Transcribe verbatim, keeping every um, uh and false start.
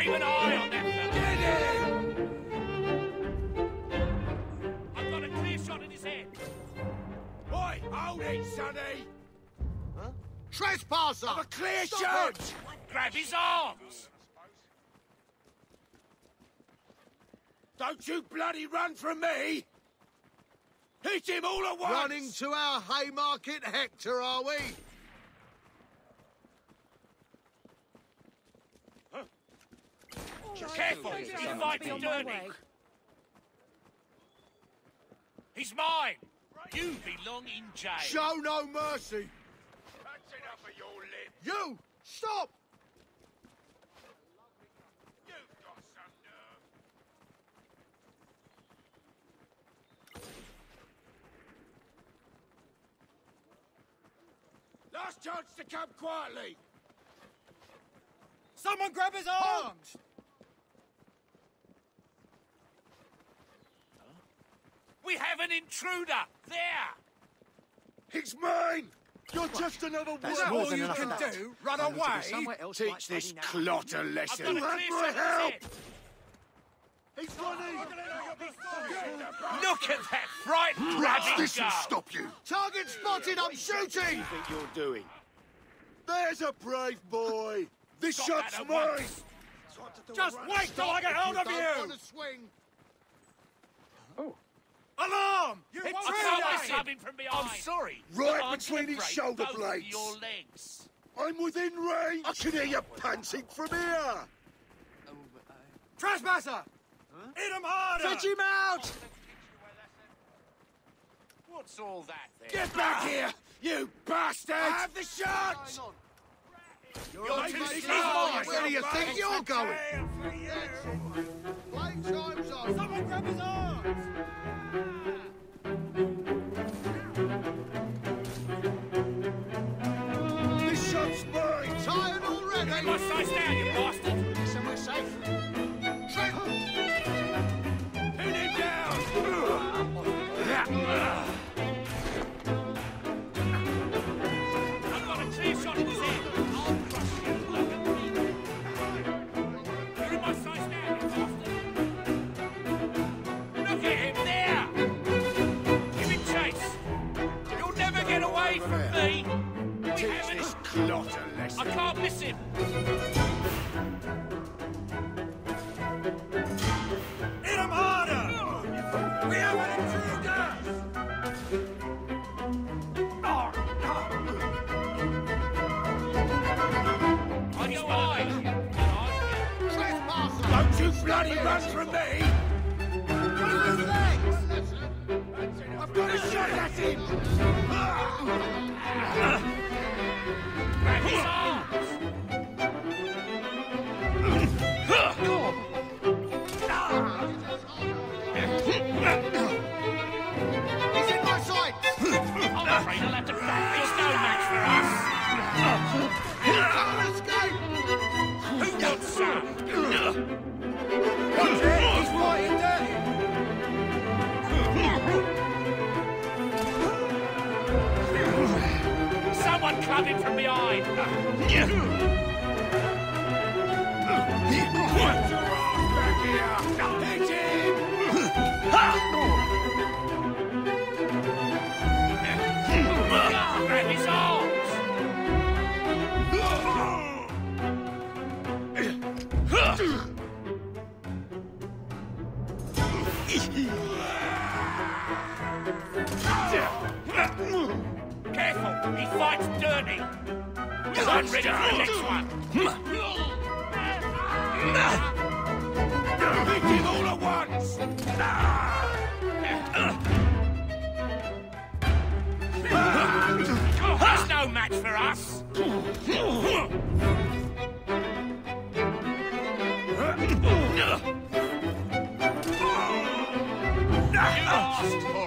Keep an eye on that fella. Get him! I've got a clear shot in his head. Oi! Hold it, sonny! Huh? Trespasser! I've a clear shot! Grab his arms! Don't you bloody run from me! Hit him all at once! Running to our Haymarket Hector, are we? Huh? Right, careful! He's fighting dirty! He's mine! You belong in jail! Show no mercy! That's enough of your lip! You! Stop! Last chance to come quietly! Someone grab his arms! Huh? We have an intruder! There! He's mine! You're what? Just another one! Is that all you can that. do? Run I'm away? Teach like this clot a lesson! You have my help! He's running! Look at that frightened rabbit! This will stop you! Target spotted! I'm shooting! What do you think you're doing? There's a brave boy! This shot's mine! Just wait till I get hold of you! Oh! Alarm! You won't be from behind! I'm sorry! Right between his shoulder blades! Your legs! I'm within range! I can hear you panting from here! Trespasser! Huh? Hit him harder! Fetch him out! What's all that there? Get back ah. here, you bastard! I have the shot! You're, you're too slow! Where do you think you're going? You. Playing time's on! Someone grab his arms! Ah. This shot's mine! Tired already! You must lie down, you bastard! Somewhere safe. I can't miss him! Hit him harder! We have an intruder! On your mind! Don't you bloody run from me! I've got a shot at him! Coming from behind! Put your arms back here! Hit him! Grab his arms! Careful! He fights dirty! I'm ready for the next one! Beat him all at once! There's no match for us! You lost!